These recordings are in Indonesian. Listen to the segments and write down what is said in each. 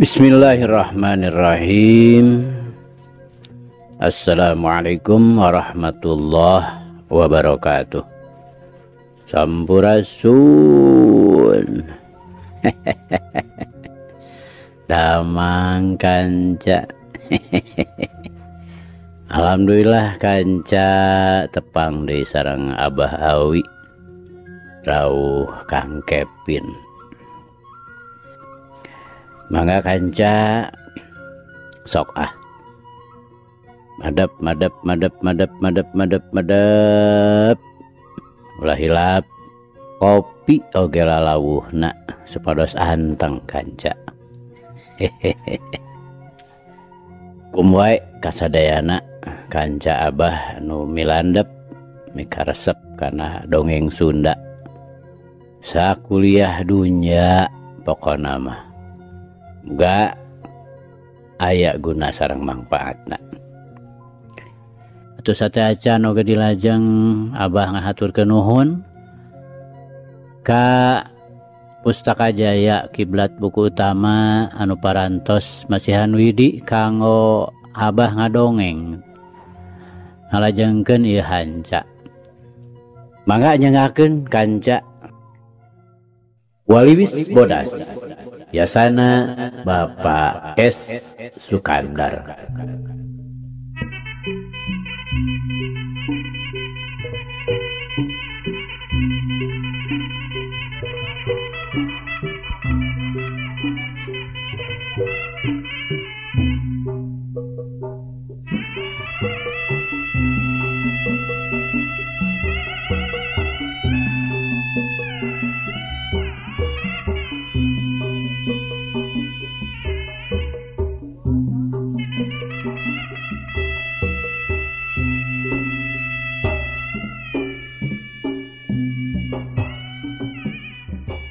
Bismillahirrahmanirrahim. Assalamualaikum warahmatullahi wabarakatuh. Sampurasun. Damang kanca. Alhamdulillah kanca tepang di sarang Abah Awie rauh Kang Kevin. Mangga kanca sok ah. Madep madep madep madep madep madep madep. Ulah hilap kopi oge lalawuhna supados anteng kanca. Hehehe. Kum wae kasadayana kanca Abah nu milandep mikaresep kana dongeng Sunda. Sakuliah dunya pokona mah. Enggak ayak guna sarang manfaatna. Atuh sate acan oge dilajeng Abah ngahaturkeun nuhun ka Pustaka Jaya kiblat buku utama anu parantos masihan widi kanggo Abah ngadongeng ngalajengkeun ieu hanca. Mangga nyangakeun kanca Waliwis Bodas Yasana Bapak S.Sukandar.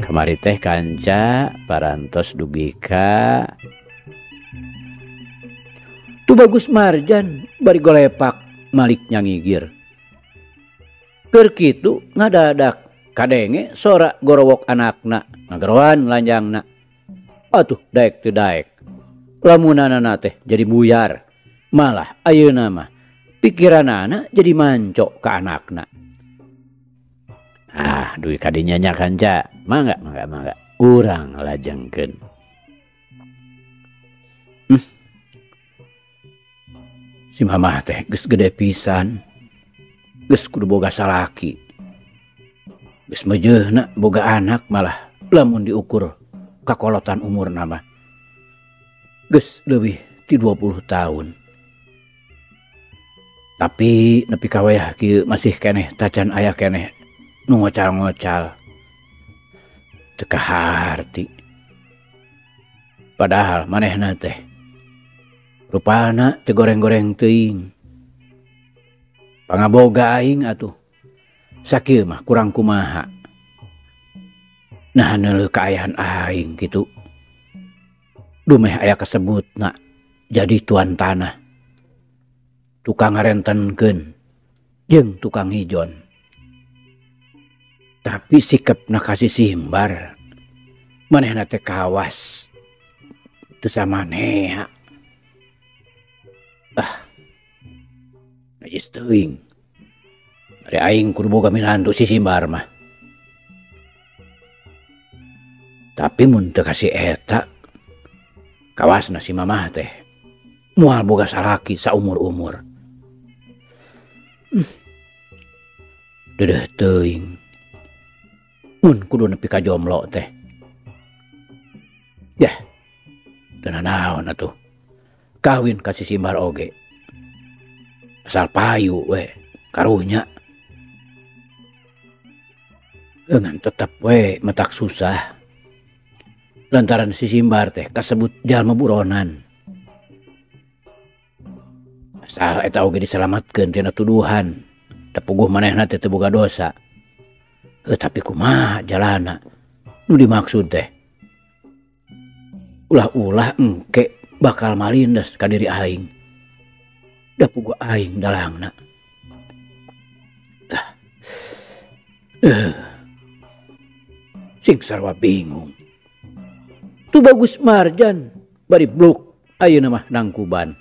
Kamari teh kanca parantos dugi ka tu bagus marjan bari golepak maliknya ngigir keur kitu ngadadak kadenge sora gorowok anakna ngageroan lanjangna. Atuh daek teu daek lamunanana teh jadi buyar, malah ayeuna mah pikiranana jadi mancok ka anakna. Ah, duit kadinya nya kanca, mangga, urang lajengkeun. Si mamah teh geus gede pisan, geus kudu boga salaki, geus meujeuhna boga anak malah lamun diukur kakolotan umur nama, geus leuwih ti 20 tahun. Tapi nepi ka wayah kieu masih keneh tacan aya keneh ngocal-ngocal teu kaharti. Padahal manehna teh rupana teu goreng-goreng teuing, pangaboga aing atuh sakieu mah kurang kumaha. Nah neuleuh kaayahan aing kitu dumeh aya kasebutna jadi tuan tanah, tukang ngarentenkeun jeung tukang hijon. Tapi sikapna kasih simbar, manehna teh kawas teu samanea. Ah, najis teuing. Bari aing kudu boga milandu si simbar mah. Tapi mun teu kasih eta, kawasna si mamah teh moal boga salaki saumur-umur. Dedeh teuing. Mun kudu nepi ka jomblo teh. Yah, teu nanaon atuh. Kawin ka si simbar oge. Asal payu we, karunya. Eungan tetep we metak susah. lantaran si Simbar teh kasebut jalma buronan. Asal eta oge diselamatkeun tina tuduhan, da puguh manehna teh teu boga dosa. Tapi kumaha jalana nu dimaksud teh? Ulah-ulah engke bakal malindes ka diri aing. Da puguh aing dalangna. Sing sarwa bingung. Tu bagus marjan bari blok ayeuna mah nangkuban.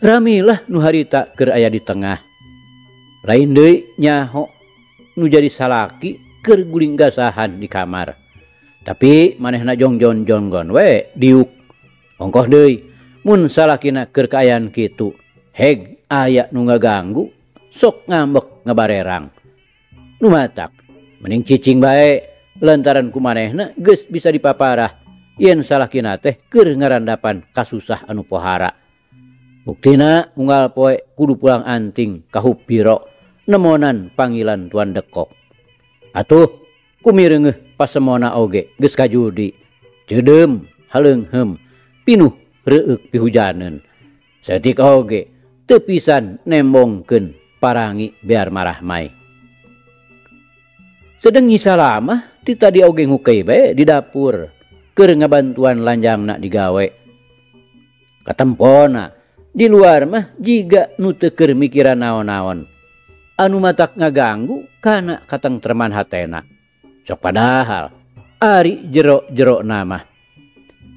Ramilah nu harita keur aya di tengah. Lain deui nyaho nu jadi salaki keur guling gasahan di kamar. Tapi manehna jongjon-jonggon we diuk. Ongkoh deui mun salakina keur kaayaan kitu, heg aya nu ngaganggu sok ngambek ngabarerang. Nu matak mending cicing bae. Lantaran kumanehna geus bisa dipaparah yen salakina teh keur ngarandapan kasusah anu pohara. Buktina unggal poe kudu pulang anting kahupiro nemonan panggilan Tuan Dekok. Atuh kumireungeuh pasemona oge geus kajudi. Cedeum haleungheum pinuh reueuk pihujaneun. Saeutik oge teu pisan nembongkeun parangi biar marah mai. Sedengi salamah ti tadi oge ngukei bae di dapur keur ngabantuan lanjangna digawe. Katempona di luar mah jiga nu teu keur mikiran naon-naon. Anu matak ngaganggu kana katentreman hatena. Sok padahal ari jero-jerona mah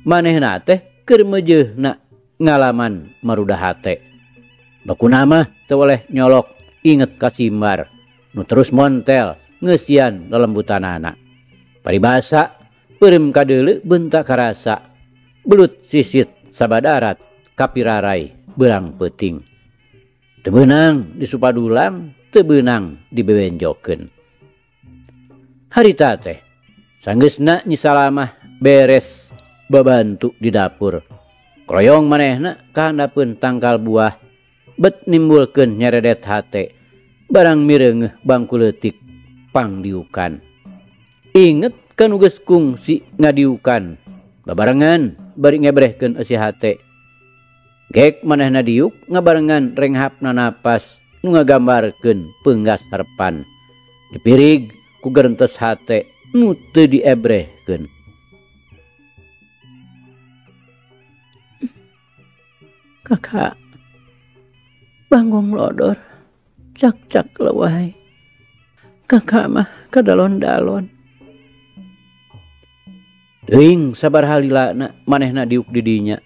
manehna teh keur meujeuhna ngalaman maruda hate. Bakuna mah teu boleh nyolok inget ka Simbar nu terus montel ngesian lelembutan anak. Paribasa perem kadele bentak karasa belut sisit sabadarat kapirarai berang peting. Tebenang disupadulang, tebenang dibewenjokeun. Harita teh sanggeusna nyisalamah beres babantu di dapur. Kroyong manehna kahandapeun tangkal buah bet nimbulkeun nyeredet hate barang mireungeuh bangku leutik pang diukan. Inget kan uges kungsi ngadiukan. Babarengan bari ngebrehkeun eusi hate. Gek manehna diuk ngabarengan renghapna napas nu ngagambarkeun penggas harepan. Dipirig ku gerentes hate nu teu diebrehkeun. Kakak banggong lodor cak-cak leuwai. Kakak mah kadalon-dalon. Deuing sabar halilana manehna diuk di dinya.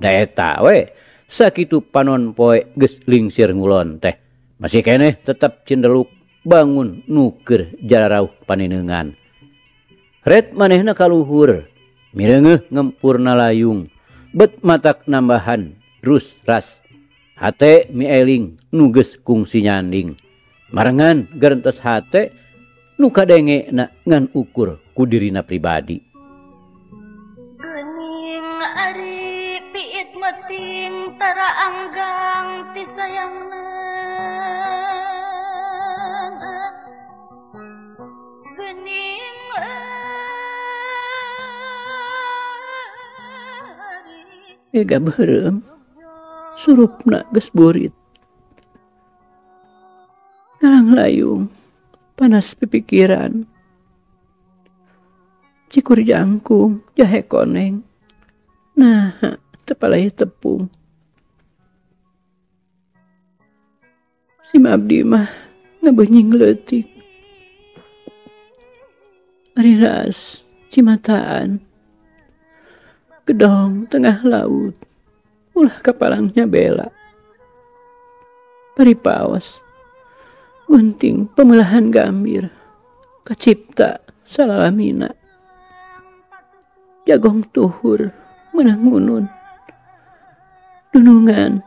Da eta we sakitu panon poe geus lingsir ngulon teh. Masih keneh tetap cindeluk bangun nuker jararauh paninengan. Red manehna kaluhur mireungeuh ngempurna layung bet matak nambahan rus ras. Hate mieling nu geus kungsi nyanding. Marengan gerentes hate nu kadenge na ngan ukur ku dirina pribadi. Meting taraanggang ti sayangna geuning ari ega beureum surupna geus burit ngalang layung panas pipikiran cikur jangkung jahe koneng nah tepalai tepung. Si mabdi mah ngabenying leutik. Riras cimataan. Gedong tengah laut. Ulah kapalangnya bela. Peripaos. Gunting pemelahan gambir. Kacipta salalamina. Jagong tuhur menangunun. Dunungan,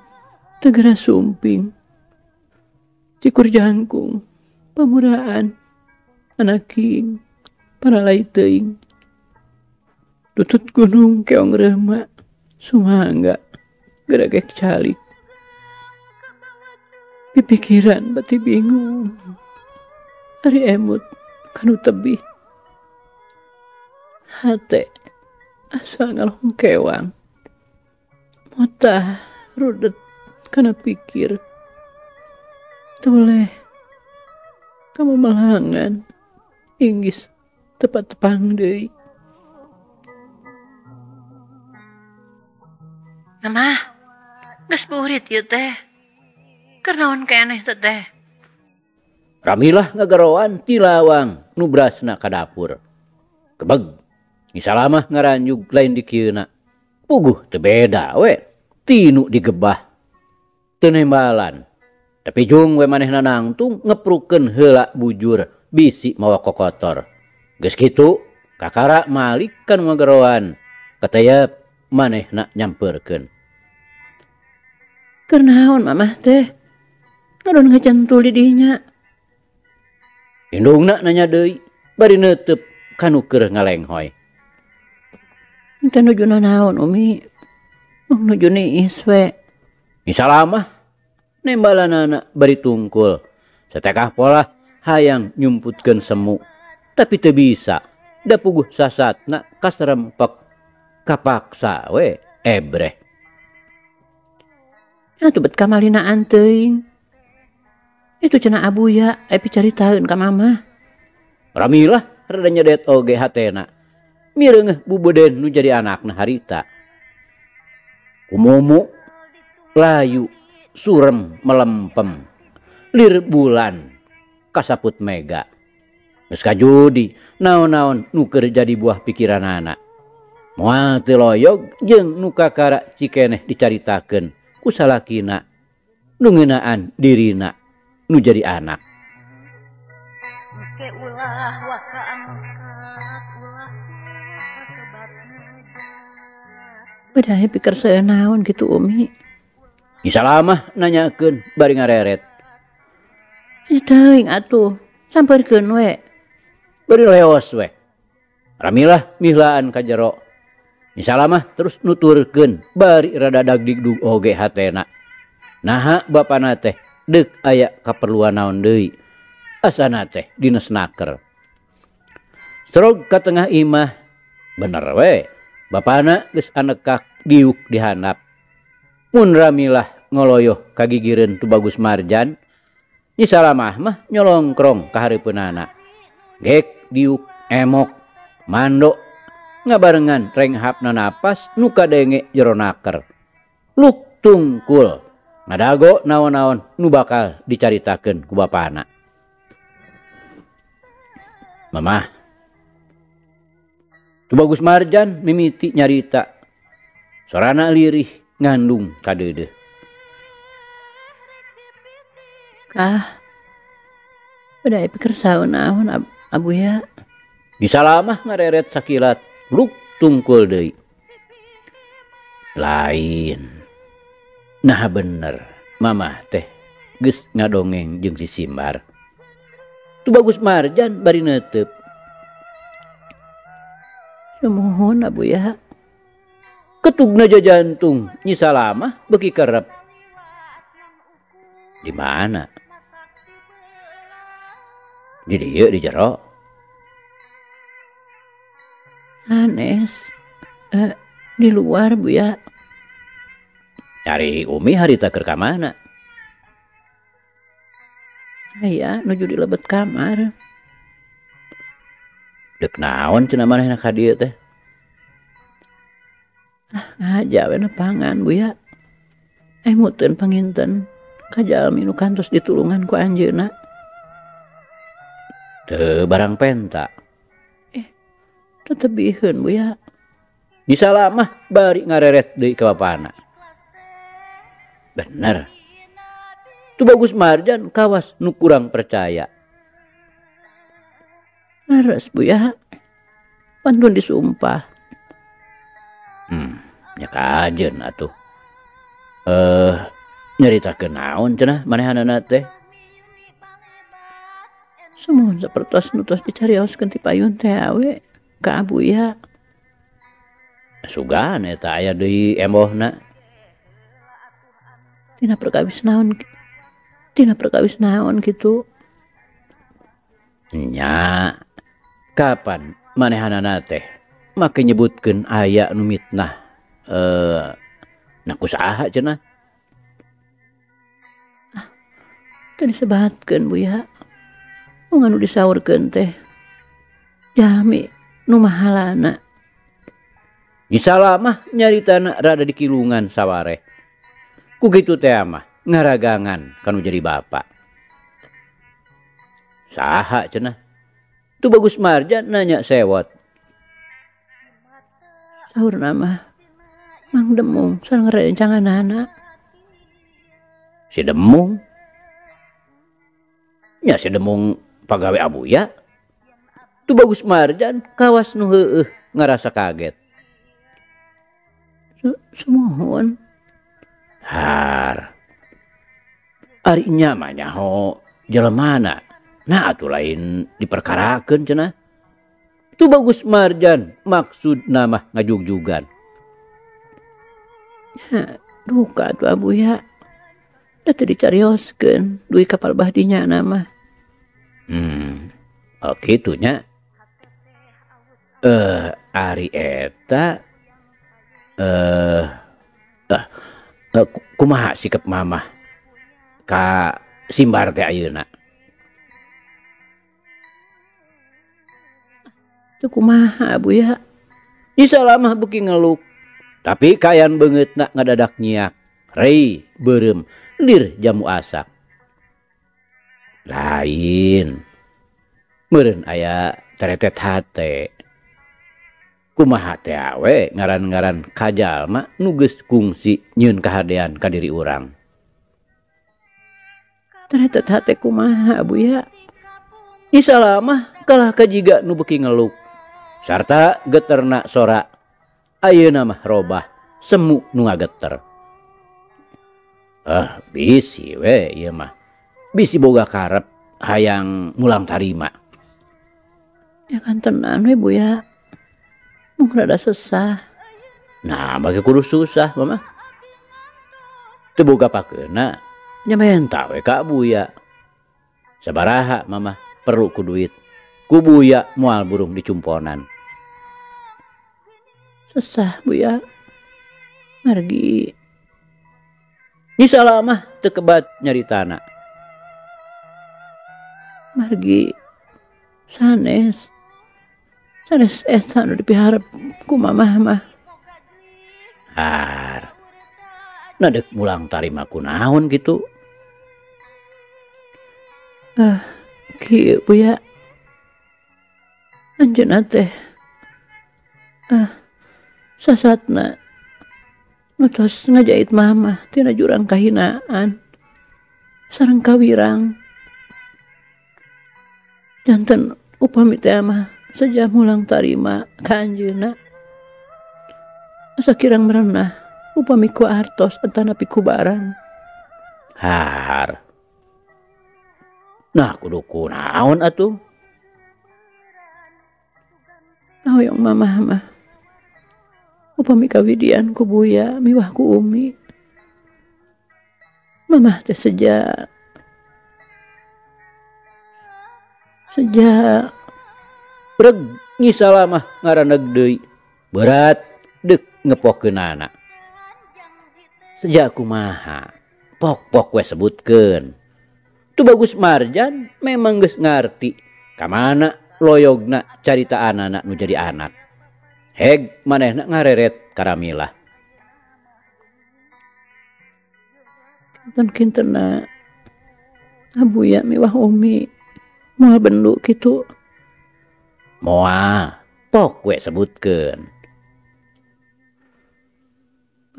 tegera sumping, cikur jangkung, pamuraan, anaking, para laiteing, tutut gunung keong remak, sumangga, geragek calik. Pipikiran bati bingung, hari emut, kanu tebih, hate asal ngalung kewang. Mota rudet karena pikir. Toleh kamu melangan Inggris tepat tepang deh. Mama, gas burit ya teh. Kernaon keneh teteh. Ramilah ngagaroan tilawang nubrasna ka dapur. Kebeg, ngisalamah ngaranjug lain dikiuna. Puguh tebeda we, tinu digebah. Tenembalan, tapi jung we manehna nangtung ngeprukeun heula bujur bisi mawa kokotor. Geus kitu, kakara malik kan ngagaroan. Katayap manehna nyamperkeun. Kernaon mamah teh, ngadon ngecantul di dinya. Indungna nanya deui, bari neuteup kanu keur ngalenghoi. Teu nujuna naon umi, nuju niis we. Misalamah, nembalanana bari tungkul. Satekah pola hayang nyumputkeun semu, tapi teu bisa. Da puguh sasatna kasarempek kapaksa we ebreh. Atuh bet kamalinaan teuing. Itu cenah abuya epi caritaeun ka mamah. Ramilah rada nyedet oge hatena. Mireungeuh bubeuden nu jadi anakna harita. Kumomo layu surem melempem. Lir bulan kasaput mega. Geus kajudi naon-naon nu keur jadi buah pikiranana. Moal teu loyog jeung nu kakara cikeneh dicaritakeun. Kusalakina nu ngeunaan dirina nu jadi anak. Padahal pikir saya naon gitu umi. Isalamah nanyakeun bari ngareret. Ya teuing atuh sampeurkeun we. Bari leos we. Ramilah mihlaan ka jero. Misalamah terus nuturkeun bari rada dagdigdug oge hatena. Naha bapana teh deuk aya kaperluan naon deui. Asana teh dinesnaker. Strog ka tengah imah bener we. Bapana geus anekak diuk dihandap. Mun Ramilah ngoloyoh kagigireun tu Bagus Marjan. Misalamah mah nyolongkrong ka hareupeunana. Gek diuk emok mando ngabarengan renghapna napas nu kadenge jero naker. Luk tungkul ngadago naon-naon nu bakal dicaritakeun ku bapana. Mamah, tu Bagus Marjan mimiti nyarita. Sorana lirih ngandung kadeudeuh. Kah, beda pikir saeun naon abuya. Disalamah ngareret sakilat. Luk tungkul deui. Lain. Nah bener, mamah teh geus ngadongeng jeung si Simbar. Tu Bagus Marjan bari neuteup. Nuhun abuya. Ketugna jajantung Nyi Salamah beki kerep. Di mana? Di dieu di jero. Anes, di luar bu ya. Cari umi harita keur ka mana? Aya nuju di lebet kamar. Dek naon cenah manehna ka dieu teh? Ah, aja we nepangan bu ya. Muteun panginten ka jalmi nu kantos ditulungan ku anjeunna. Teu barang penta. Tetebihun buya. Disalamah bari ngareret deui ka bapana. Bener. Tu Bagus Marjan kawas nu kurang percaya. Leres buya. Pantun disumpah. Nya kajeun atuh. Nyaritakeun naon cenah manehanana teh? Samuhun sapertos nu tos dicarioskeun ti payun teh awe. Ka abuya sugan eta aya deui emohna. Tina perkawis naon kitu. Nya kapan manehanana teh make nyebutkeun aya nu mitnah na kusaha cenah. Ah, teu disebatkeun Buya. Mun anu disaurkeun teh jami nu mahalana. Gisala mah nyaritana rada dikilungan saware. Ku kitu teh mah ngaragangan kanu jadi bapak. Saha cenah. Tu Bagus Marjan nanya sewot. Sahur nama Mang Demung sareng rencangan anak. Si Demung? Ya si Demung pagawe Abuya. Tu Bagus Marjan kawas nu heueuh ngarasa kaget. Semohon. Har. Ari nya mah nyaho jelemana. Nah atuh lain diperkarakeun cenah. Tu Bagus Marjan maksud nama ngajugjugan. Ya, duka tuh Abuya. Tadi dicarioskeun duit kapal bahdinya nama. Oh kitunya. Ari eta kumaha sikap mamah ka Simbar teh ayeuna. Kumaha Abuya. Gisala mah beuki ngeluk. Tapi kayan beungeut na ngadadak nyiak. Rei beureum lir jamu asap. Lain. Meureun aya teretet hate. Kumaha teh awe ngaran-ngaran kajalma nu geus kungsi nyieun kahadean ka diri urang. Teretet hate kumaha Abuya. Gisala mah kalah kajiga nu beuki ngeluk. Sarta geterna sora ayeuna mah robah semu nu ngageter. Ah, bisi we ieu mah. Bisi boga karep hayang mulang tarima. Ya kan tenan we Buya. Mung rada susah. Nah, bagi kudu susah mah. Teu boga pakeuna nya menta we ka Buya. Sabaraha mah perlu ku duit. Ku Buya moal burung dicumponan. Susah Buya, margi. Gisala mah teu kebat nyaritana. Margi sanes, sanes eta nu dipiharep ku mamah mah. Har, nadek mulang tarima kunaon gitu. Kieu Buya, anjeunna teh. Sasatna nutos ngajait mamah tina jurang kahinaan sareng kawirang. Janten upami teh mah saja mulang tarima ka anjeunna. Asa kirang merenah upami ku artos entana piku barang. Har. Nah kudu kunaon atuh? Hoyong mamah mah upami kawidian ku Buya miwah ku Umi. Mamah teh Seja breg Gisala mah ngaraneg deui. Berat dek ngepokeun anak. Seja kumaha pok-pok we sebutkeun. Tu Bagus Marjan memang geus ngarti kamana loyogna caritaan anak nu jadi anak. Heg manehna ngareret karamilah. Kinten-kintenna Abuya miwah Umi moal bendu kitu. Moal pok we sebutkeun.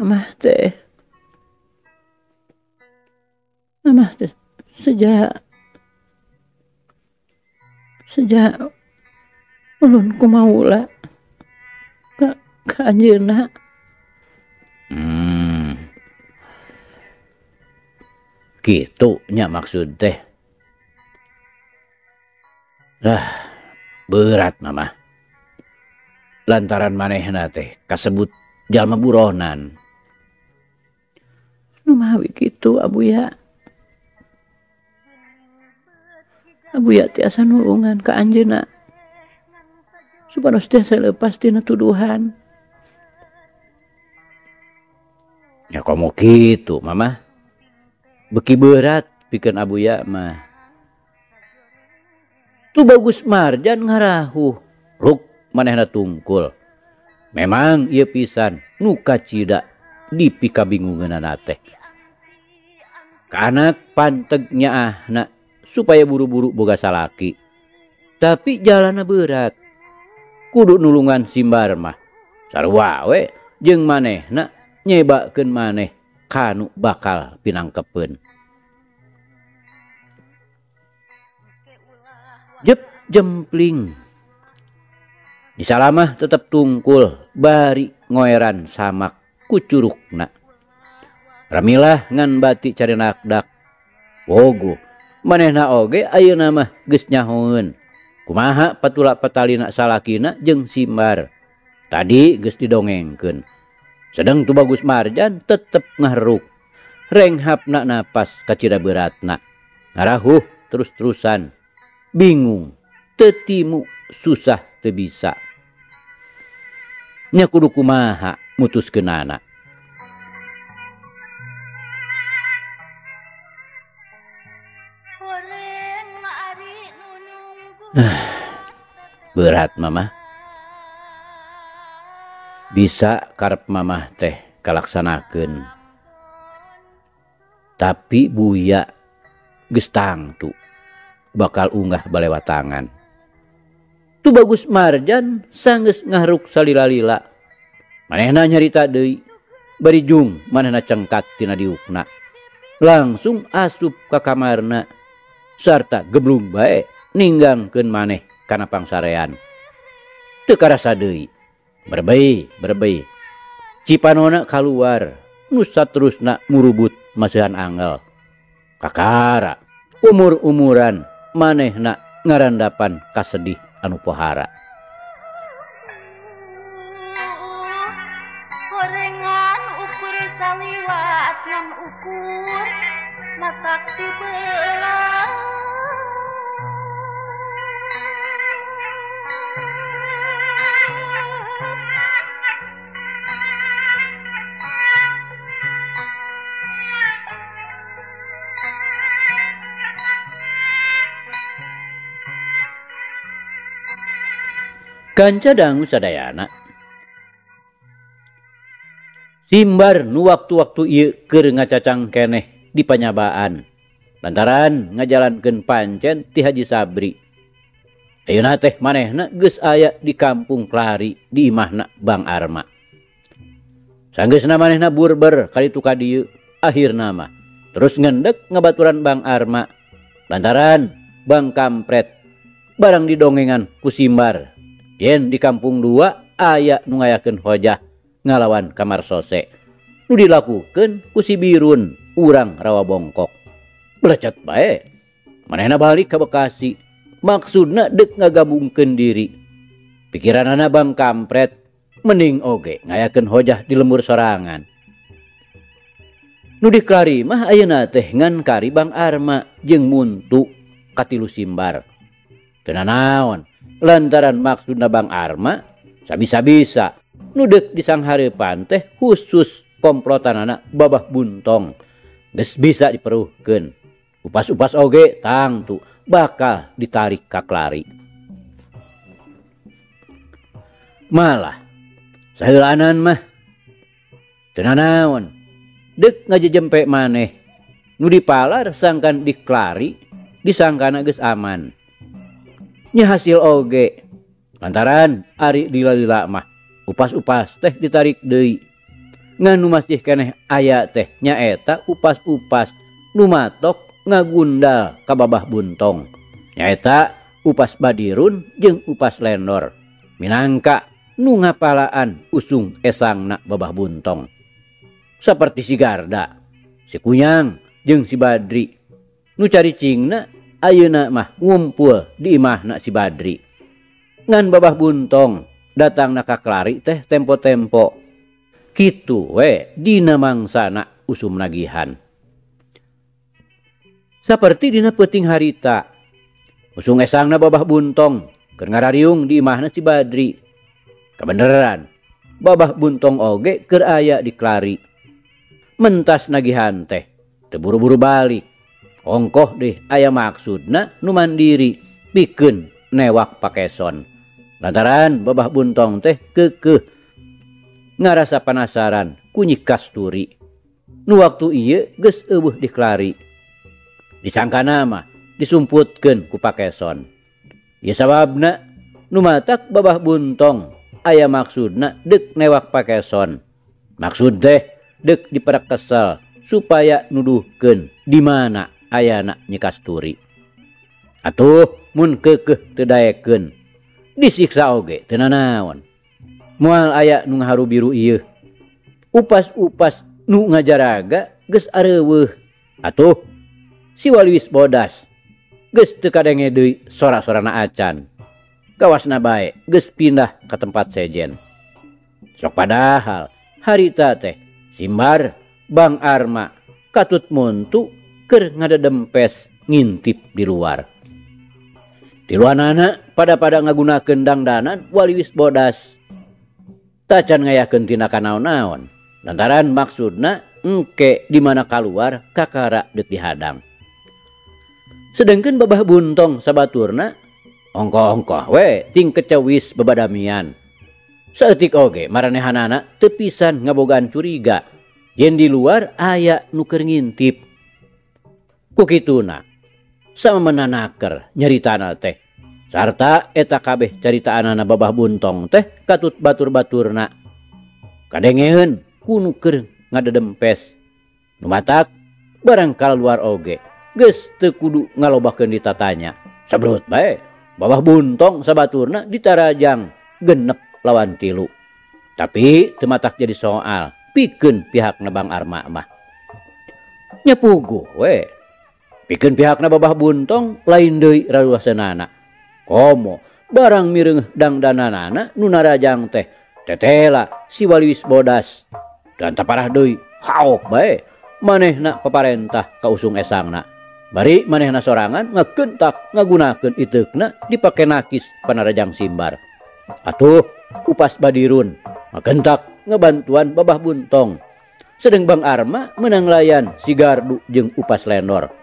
Mamah teh sejak ulun kumaula ka anjeunna. Kitu nya maksud teh. Lah, berat mamah. Lantaran manehna teh kasebut jalma buronan. Numawi kitu Abuya. Abuya tiasa nulungan ka anjeunna. Supanos teh salepas tina tuduhan. Ya komo kitu, Mama. Beki berat pikeun abuya mah. Tu Bagus Marjan ngarahuh, ruk manehna tungkul. Memang ieu pisan nu kacida dipikabingungeunana teh. Kanak panteg nyaahna supaya buru-buru boga salaki. Tapi jalana berat. Kudu nulungan Simbar mah. Sarua we jeung manehna nyebakeun maneh kanu bakal pinangkepeun. Jep jempling. Disalamah tetap tungkul bari ngoeran samak kucurukna. Ramilah ngan bati cari nakdak. Wogo manehna oge ayeuna mah geus nyahoeun. Kumaha patula patalina salakina jeung Simbar. Tadi geus didongengkeun. Sedang tu Bagus Marjan tetep ngahruk. Renghapna napas kacida beratna. Ngarahuh terus-terusan. Bingung, tetimu, susah, tebisa. Nya kudu kumaha mutuskeun anak. Berat Mama. Bisa karep Mama teh kalaksanakeun. Tapi buya geus tangtu bakal unggah balewat tangan. Tu Bagus Marjan sanggeus ngahruk salila-lila. Manehna nyarita deui, barijung manehna cengkat tina diukna. Langsung asup ka kamarna sarta geblung bae ninggangkeun maneh kana pangsarean. Teu karasa deui. Berbei. Cipanona kaluar, nu saterusna murubut masehan angel. Kakara, umur-umuran manehna ngarandapan kasedih anu pohara. Korengan ukur saliwat nan ukur matak tibelah. Kanca dangu sadayana. Simbar nu waktu-waktu ieu keur ngacacang keneh di panyabaan. Lantaran ngajalankeun pancen ti Haji Sabri. Ayeuna teh manehna geus aya di Kampung Klari di imahna Bang Arma. Sanggeusna manehna burber kali tuka dieu akhirna mah. Terus ngendek ngabaturan Bang Arma. Lantaran Bang Kampret barang didongengan ku Simbar. Yen di Kampung Dua aya nu ngayakeun hojah ngalawan kamar sose. Nu dilakukeun ku si Birun urang rawa bongkok. Belacat bae. Manehna balik ka Bekasi. Maksudna deuk ngagabungkeun diri. Pikiranana Bang Kampret mending oge ngayakeun hojah di lembur sorangan. Nu di Klari mah ayeuna teh ngan kari Bang Arma jeung muntu katilu Simbar. Teu nanaon. Lantaran maksudna Bang Arma sabisa-bisa nudek disanghareupan teh khusus komplotanana babah buntong geus bisa diperuhkeun. Upas-upas oge tangtu bakal ditarik ka Klari. Malah saheulanan mah teu nanaon deuk ngajejempe maneh nu dipalar sangkan di Klari disangkana geus aman. Nya hasil oge lantaran ari dilala-lila mah upas-upas teh ditarik deui ngan nu masih keneh aya teh nyaeta upas-upas nu matok ngagundal ka babah buntong nyaeta upas Badirun jeung upas Lendor minangka nu ngapalaan usung esangna babah buntong saperti si Garda si Kunyang jeung si Badri nu caricingna ayeuna mah ngumpul di imahna si Badri. Ngan babah buntong datangna ka Klari teh tempo-tempo. Kitu we dina mangsana usum nagihan. Saperti dina peuting harita. Usung esangna babah buntong Keur ngarariung di imahna si Badri. Kebeneran, babah buntong oge keur aya di Klari. Mentas nagihan teh, terburu-buru balik. Ongkoh deh aya maksudna nu mandiri, bikin newak pakeson. Lantaran babah buntong teh kekeh, ngarasa penasaran kunyik kasturi. Nu waktu iya geus eueuh di Klari. Disangkana mah disumputkeun ku pakeson. Ya sababna nu matak babah buntong aya maksudna dek newak pakeson. Maksud teh dek diperak kesel supaya nuduhkeun di mana ayana Nyi Kasturi. Atuh mun keukeuh teu daekeun, disiksa oge teu nanaon. Moal aya nu ngaharubiru ieu. Upas-upas nu ngajaraga geus areuweuh. Atuh si Waliwis bodas geus teu kadenge deui sora-sorana acan. Kawasna bae geus pindah ke tempat sejen. Sok padahal harita teh Simbar Bang Arma katut montu keur ngadadempes ngintip di luar. Tiluanana pada ngagunakeun dangdanan Waliwis bodas. Tacan ngayakeun tina kanaon-naon. Lantaran maksudna engke di mana kaluar kakara deuk dihadang. Sedangkan babah buntong sabaturna ongkoh-ongkoh we ting kecewis babadamian. Saeutik oge maranehanana teu pisan ngabogaan curiga yen di luar aya nu keur ngintip. Kukituna sama menanaker nyaritana teh sarta eta kabeh caritaanana babah buntong teh katut batur-baturna. Kadengeun kunu keur ngadadempes. Nu matak barang kaluar oge geus teu kudu ngalobakeun ditatanya. Sabrut bae babah buntong sabaturna ditarajang genek lawan tilu. Tapi teu matak jadi soal pikeun pihakna Bang Arma mah. Nya puguh we. Pikeun pihakna babah buntong lain deui raruaseunana. Komo barang mireung dangdananana nu narajang teh tetela si Waliwis bodas. Ganta parah deui haok bae manehna paparentah ka usung esangna. Bari manehna sorangan ngekentak ngagunakeun iteukna dipake nakis panarajang Simbar. Atuh kupas badirun ngekentak ngebantuan babah buntong. Sedeng Bang Arma menang layan si Gardu jeung Upas Lenor.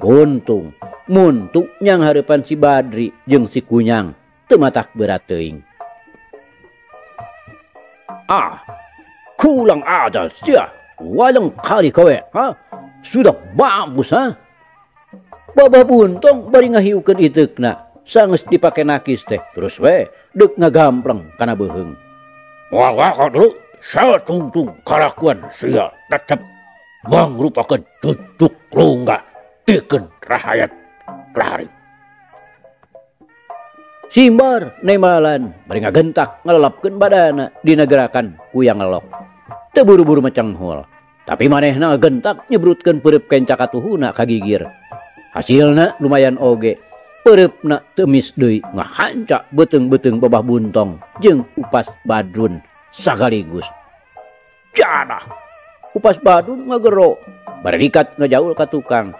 Untung muntu nyang harapan si Badri jeung si Kunyang teu matak berat teuing. Ah, kurang ajar sia. Walang kali kowe, ha? Sudah bagus, ha? Babah buntong bari ngahiukeun iteukna sanggeus dipake nakis teh terus we deuk ngagampreng kana beuheung. Wah kadu satungtung kalakuan sia tetep mangrupakeun tutuk rungga pikeun rahayat Klari. Simbar nemalan bari ngagentak ngalelapkeun badana dina gerakan kuyang lelok. Teu buru-buru mecenghul, tapi manehna ngagentak nyebrutkeun peureub kencak atuhuna ka gigir. Hasilna lumayan oge. Pereupna temis deui ngahanca beteng-beteng babah buntong jeung Upas Badrun sagaligus. Janah. Upas Badrun ngagero, barikat ngajaul ka tukang.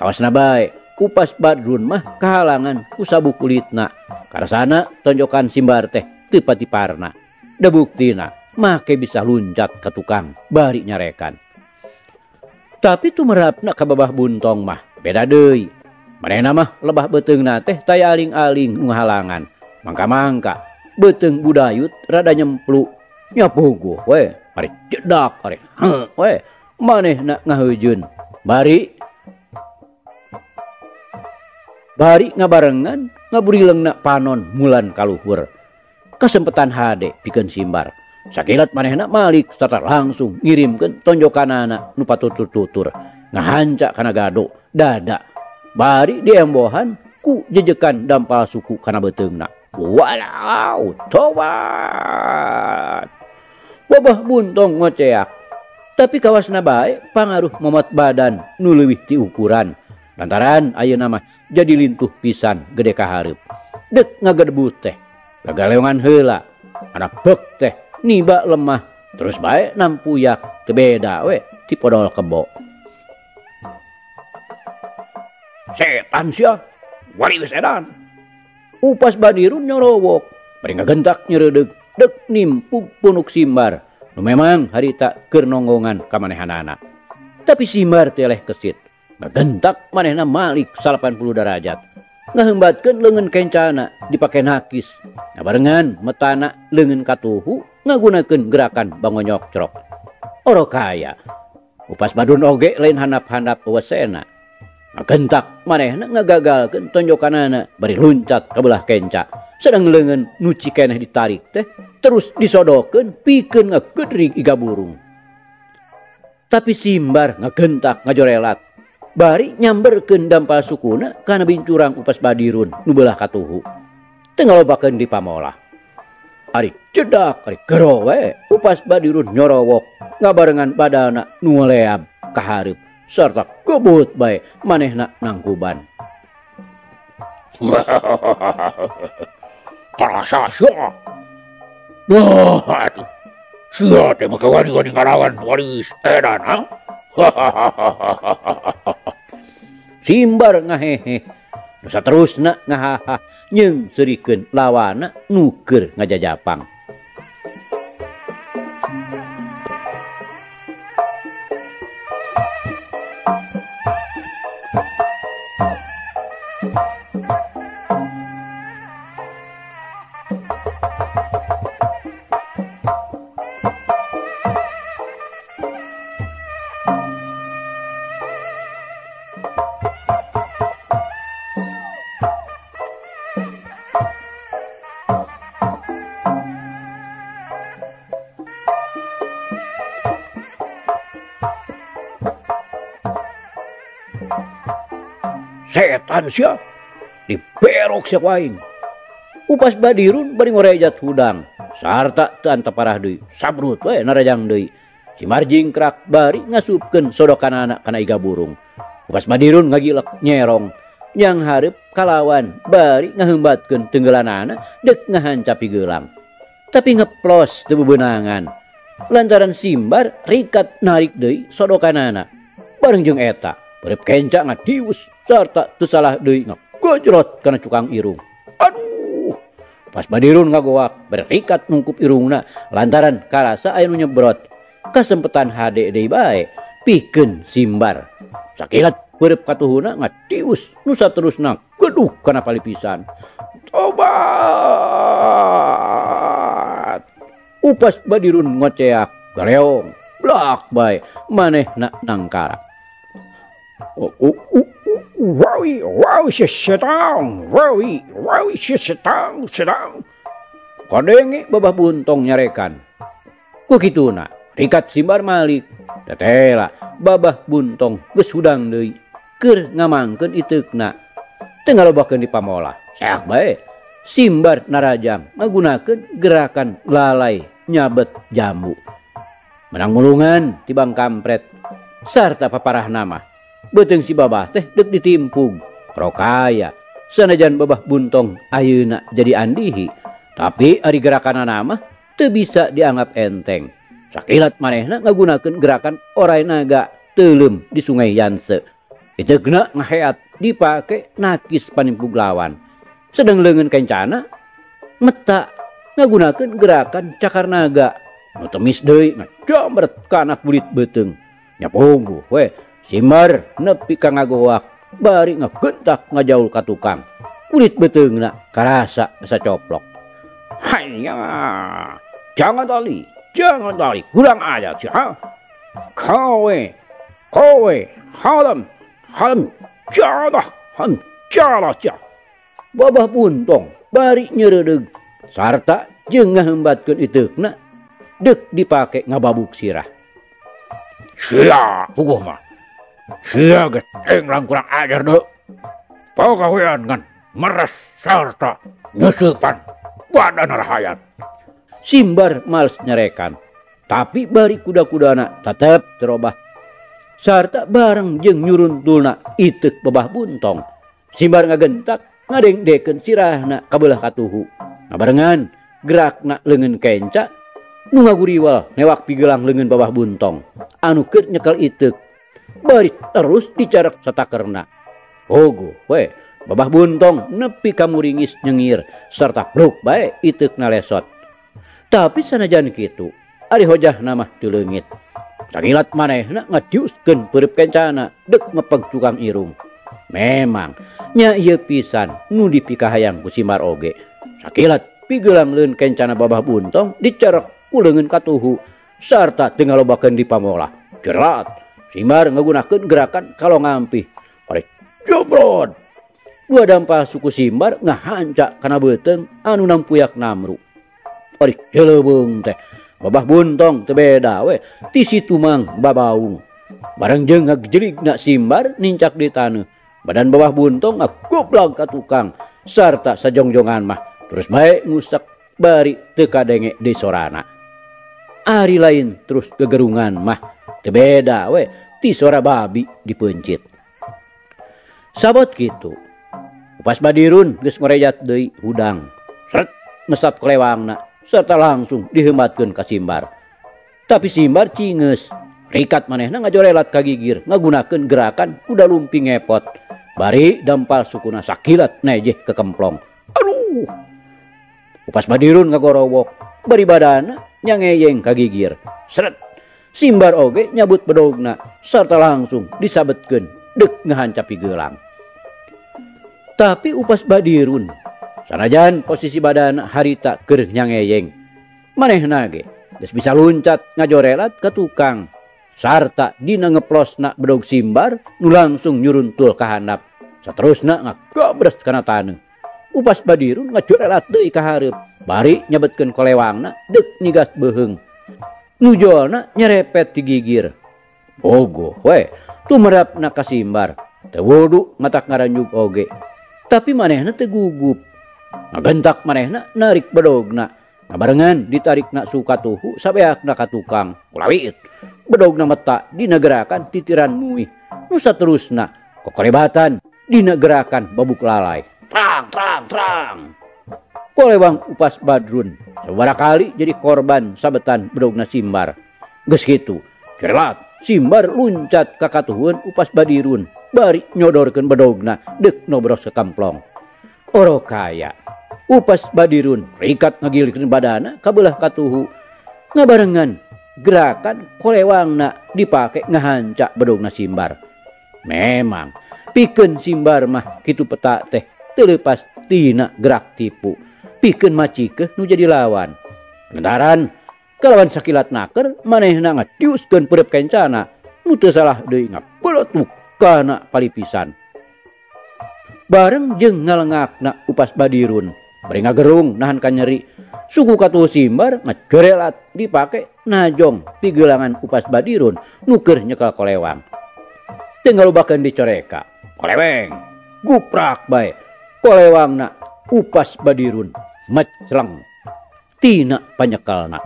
Kawasna bae, Upas Badrun mah kahalangan ku sabuk kulitna. Karasana tonjokan Simbar teh teu pati parna. Da buktina make bisa luncat ka tukang bari nyarekan. Tapi tumerapna ka babah buntong mah beda deui. Manehna mah lebah beteungna teh taya aling-aling nu ngahalangan. Mangka-mangka beuteung budayut rada nyempluk. Nya puguh we, bari cedak arek. Heuh we, manehna ngaheujeun. Bari ngabarengan ngaburilengna panon mulan kaluhur. Kasempetan hade pikeun Simbar. Sakilat manehna malik sarta langsung ngirimkeun tonjokanana nu patutur-tutur. Ngahanca kana gado dada. Bari diembohan ku jejekan dampal suku kana beuteungna. Walau tobat. Babah buntong ngoceak. Tapi kawasna bae pangaruh momot badan nu leuwih ti ukuran. Lantaran ayeuna mah jadi lintuh pisan gede ka hareup. Dek ngagedebut teh. Gagaleongan heula. Anak beuk teh niba lemah. Terus bae nampuyak teu beda we ti podol kebo. Setan sia, Waliwis edan. Upas badirum nyorowok, mereka gentak nyeredeg, dek nimpuk punuk simbar. Nu memang harita kernonggongan kamanehanana. Tapi simbar teleh kesit, ngagentak manehna malik 80 derajat. Ngahembatkeun leungeun kencana dipake nakis. Nah barengan metana leungeun katuhu ngagunakeun gerakan bangonyok crok. Oro kaya. Upas badun oge lain handap-handap wesena. Ngagentak manehna ngagagalkeun tonjokanana bari luncat ka belah kenca. Sedang leungeun nuci keneh ditarik teh terus disodokeun pikeun ngagedrig iga burung. Tapi simbar ngagentak ngajorelat. Bari nyamberkeun dampal sukuna kana bincurang upas badirun nu beulah katuhu. Teu ngalobakeun di pamolah. Ari cedak, ari gerowe, upas badirun nyorowok, ngabarengan badana nu leab ka hareup, sarta kebut bae manehna nangkuban. Karasa sia. Duh, atuh. Sia teh mah wani-wani ngalawan walis edan, ha? Simbar ngahehe, nusa terusna ngahaha, nyeng serikeun lawana nuker ngajajapang. Setan sia diberok sia waing. Upas badirun bari ngorejat hudang sarta teu anteparah deui sabrut we narajang deui. Cimarjing krak bari ngasupkeun sodokanana kana iga burung. Upas badirun ngagilek nyerong yang hareup kalawan bari ngaheumbatkeun tenggelanana dek ngahancap gelang. Tapi ngeplos teu bebeunangan lantaran simbar rikat narik deui sodokanana bareng jeung eta. Berep kenca ngadius serta tersalah deui ngagojrot kana cukang irung. Aduh, pas badirun ngagoak berikat nungkup irungna lantaran karasa aya nu nyebrot. Kasempetan hade deui bae pikeun simbar. Sakilat berep katuhuna ngadius nu saterusna geduh kana pali pisan. Tobat. Upas badirun ngoceak galeong blak bae manehna nangkarak. Wawi sesetang. Kodenge babah buntong nyarekan. Kukituna, rikat simbar malik. Tetela, babah buntong gesudang deui. Keur ngamangkeun iteukna. Teu ngalobakeun di pamola. Seak bae. Simbar narajang ngagunakeun gerakan lalai nyabet jambu. Menang mulungan tibang kampret. Sarta paparah nama. Beteng si babah teh dek ditimpung. Rokaya sanajan babah buntong ayeuna jadi andihi. Tapi ari gerakanana mah teu bisa dianggap enteng. Sakilat manehna ngagunakeun gerakan oray naga teuleum di sungai Yanse. Iteugna ngaheat dipake nakis panimpug lawan. Sedang leungeun kencana meta ngagunakeun gerakan cakar naga. Nu temis deui ngajambret ka anak bulit beteng. Nya pungguh we. Simbar nepi ka ngagoak bari ngagentak ngajaul ka tukang. Kulit beteungna karasa sacoplok. Haiya, jangan tali, kurang aja sih. Kowe, halam, jadah sih. Babah buntong bari nyeredeg sarta jeung ngahembatkeun iteukna deuk dipake ngababuk sirah. Sia, puguh mah. Sia geteng lang kurang ajar deh. Pagawean kan meres serta nyusupan badan rahayat. Simbar males nyerekan. Tapi bari kuda-kudana tetep terobah. Sarta bareng jeung nyuruntulna iteuk babah buntong. Simbar ngagentak ngadengdeken sirahna ka beulah katuhu. Ngabarengan gerakna leungeun kenca nu ngaguriwal newak pigelang leungeun babah buntong. Anu keur nyekel iteuk. Bari terus dicarek satakerna. Ogo we Babah buntong nepi kamuringis nyengir serta bruk bae ituk nalesot. Tapi sanajan kitu ari hojah namah tuleungit. Cangilat manehna ngajiuskeun peureub kencana dek ngepeg cukang irung. Memang nya ieu pisan nu dipikahayang ku si Mar oge. Sakilat pigeleungleun kencana babah buntong dicerek ku leungeun katuhu sarta teu ngalobakeun di pamola. Jerat si Mar ngagunakeun gerakan kalau ngampih. Ari jobrod. Dua dampa suku Simbar ngahancak kana beuteung anu nampuyak Namru. Ari jelebeung teh babah buntong teu beda we ti si tumang babaung. Bareng jeung ngagejeligna Simbar nincak di taneuh. Badan babah buntong ngagoblang ka tukang sarta sajongjongan mah terus bae ngusak bari teu kadenge di sorana. Ari lain terus gegerungan mah teu beda we ti sora babi dipencit. Sabot kitu upas badirun geus ngorejat deui hudang. Sret mesat kelewangna serta langsung diheumatkeun ka Simbar. Tapi Simbar cingeus. Rikat manehna ngajorelat ka gigir ngagunakeun gerakan kuda lumping ngepot. Bari dampal sukuna sakilat nejeh ke kemplong. Aduh. Upas badirun ngagorowok. Bari badanna nya ngeyeng ka gigir. Sret. Simbar oge nyabut bedogna serta langsung disabetkeun dek ngahancap pigelang. Tapi upas badirun sanajan posisi badan harita keur nyangeyeng manehna ge geus bisa luncat ngajorelat ka tukang sarta dina ngeplosna bedog Simbar nu langsung nyuruntul ka handap saterusna ngagobres kana taneuh. Upas badirun ngajorelat deui ka hareup bari nyabetkeun kolewangna deuk nyigas beuheung nujolna nyerepet ti gigir. Bogoh we tumerapna ka Simbar teu wudu ngatak ngaranjuk oge. Tapi manehna teu gugup. Ngagentak manehna narik bedogna. Ngabarengan ditarikna sukatuhu sabeakna ka tukang. Kulawit. Bedogna meta dina gerakan titiran muih. Nu saterusna kokorebatan dina gerakan babuk lalai. Trang trang trang. Kolewang upas badrun sabaraha kali jadi korban sabetan bedogna Simbar. Geus kitu, cerat Simbar luncat ka katuhun upas badirun. Bari nyodorkeun bedogna dek nobros ke kamplong. Oro kaya upas badirun rikat ngagilikeun badana kabelah katuhu. Ngabarengan gerakan kolewangna dipake ngahancak bedogna Simbar. Memang pikeun Simbar mah kitu peta teh teu leupas tina gerak tipu. Pikeun macikeuh nu jadi lawan. Lantaran kalawan sakilat naker manehna ngatiuskeun peureub kencana nu teu salah deui ngapolotuk kana palipisan. Bareng jeung ngalengakna upas badirun bari ngagerung nahan ka nyeri. Suku katuhu Simbar ngajorelat dipake najong pigelangan upas badirun nuker nyekel kolewang. Tinggal ubakeun dicoreka. Koleweng guprak bae kolewangna upas badirun mecleng tina panyekelna.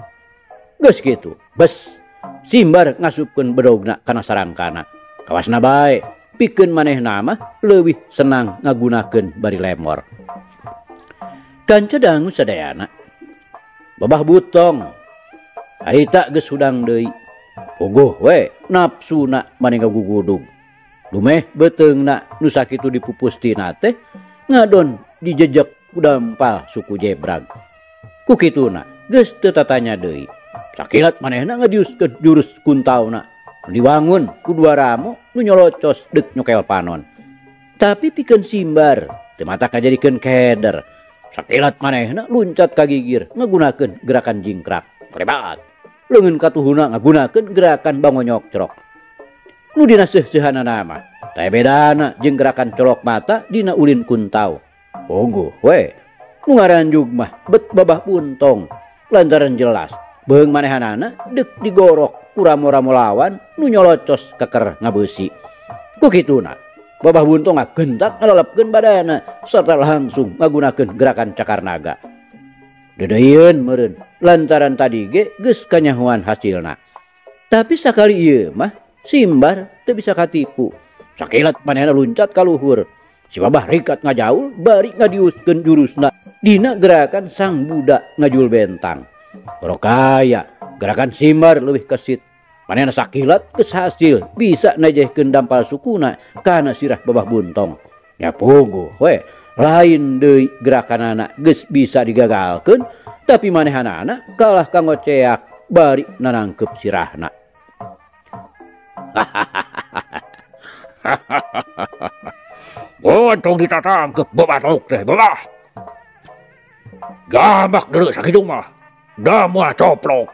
Geus kitu bes Simbar ngasupkeun bedogna kana sarangkana. Kawasna bae pikeun manehna mah leuwih senang ngagunakeun bari lemor. Kancedangu sadayana babah butong harita geus hudang deui. Pogoh we nafsuna mane ngagugudug. Lumeh beuteungna nu sakitu dipupus tina teh ngadon dijejeg ku dampal suku Jebrag. Ku kituna geus teu tatanya deui. Sakilat manehna ngadiuskeun jurus kuntauna. Diwangun ku dua ramo nu nyolocos dek nyokel panon. Tapi pikeun Simbar teu mata kajadikeun keder. Sakilat manehna luncat ka gigir ngagunakeun gerakan jingkrak. Klebat leungeun katuhuna ngagunakeun gerakan bangonyok crok. Nu dina seuseuhanana mah teh bedana jeung gerakan colok mata dina ulin kuntau. Pogoh we nu ngaranjuk mah bet babah buntong lantaran jelas beung manehanana dek digorok kuramo-ramo lawan nu nyolocos keker ngabeusi. Ku kituna babah buntong ngagentak ngalalapkeun badana serta langsung ngagunakeun gerakan cakar naga. Dedeyeun meureun lantaran tadi ge geus kanyahoan hasilna. Tapi sakali ieu mah Simbar teu bisa katipu. Sakilat manehna luncat ka luhur. Si babah rikat ngajaul bari ngadiuskeun jurusna dina gerakan sang budak ngajul bentang. Oro kaya gerakan Simbar leuwih kesit. Manehna sakilat geus hasil bisa najehkeun dampal sukuna kana sirah babah buntong. Ya pogo, we lain deui gerakan anak geus bisa digagalkan, tapi manehanana kalah kangoceak bari nanangkep sirahna. Oh, tong kita tangkep bobatok teh, bobah. Gamak deuleu sakitu mah. Da moal coplok.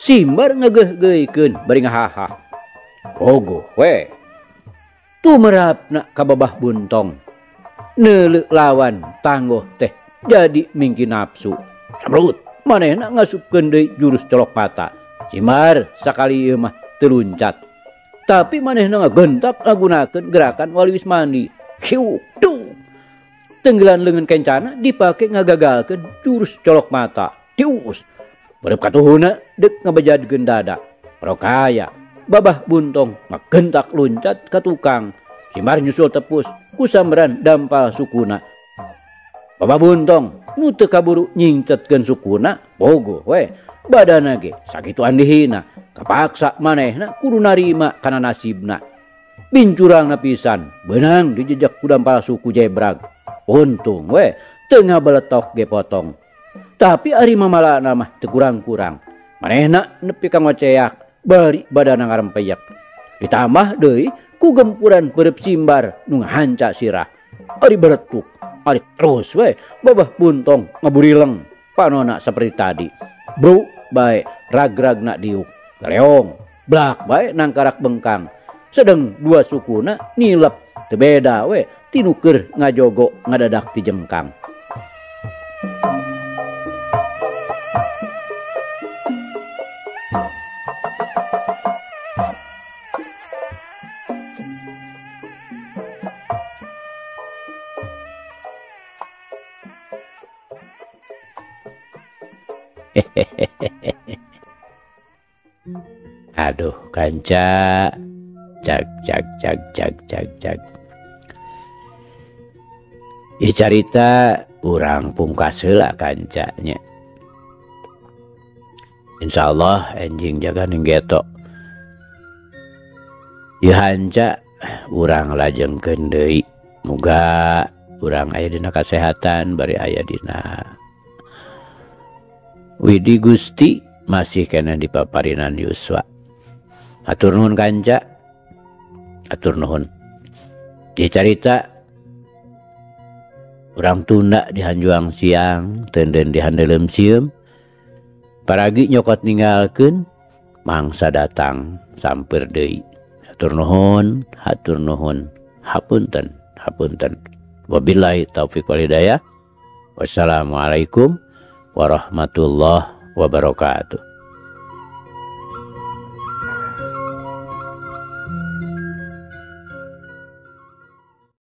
Simbar ngegeh-gehikeun bari ngahaha. Pogo, we tumerapna ka babah buntong. Neuleuh lawan tanggoh teh jadi mingki nafsu. Samrut manehna ngasupkeun deui jurus colok mata. Cimar sakali ieu mah teu luncat. Tapi manehna ngagentak ngagunakeun gerakan waliwis mandi. Hiu dung. Tenggelan leungeun kencana dipake ngagagalkeun jurus colok mata. Tius. Bareup katuhuna deuk ngabejadkeun dada. Rokaya babah buntong ngagentak luncat ka tukang. Cimar nyusul tepus. Kusamran dampal sukuna. Babah buntong nu teu kaburu nyingcetkeun sukuna, bogo we badana ge sakituan dihina. Kapaksa manehna kudu narima kana nasibna. Bincurangna pisan beunang di jejak ku dampal suku jebrag. Untung we teu ngabeletok ge potong. Tapi ari mamalana mah teu kurang-kurang. Manehna nepi ka ngoceak bari badana ngarempeyak. Ditambah deui ku gempuran berep simbar nu ngahanca sirah. Ari beretuk, ari terus we babah buntong ngaburileng panona seperti tadi. Bro bae rag-rag nak diuk. Galeong, blak bae nangkarak bengkang. Sedeng dua sukuna nilep teu beda we tinuker ngajogo ngadadak ti jengkang. Aduh kanca, cak. Ieu carita urang pungkas heula kanca nya. Insyaallah enjing jaga ning geto. Ieu hanca urang lajengkeun deui. Muga urang aya dina kesehatan bari aya dina Widi Gusti masih kena dipaparinan Yuswa. Atur nuhun kanca. Atur nuhun. Di carita urang tunda dihanjuang siang, tenden dihandelem siem. Paragi nyokot ninggalkeun, mangsa datang sampir deui. Atur nuhun, hatur nuhun. Hapunten, hapunten. Wabillahi taufik wal hidayah. Wassalamualaikum warahmatullahi wabarakatuh.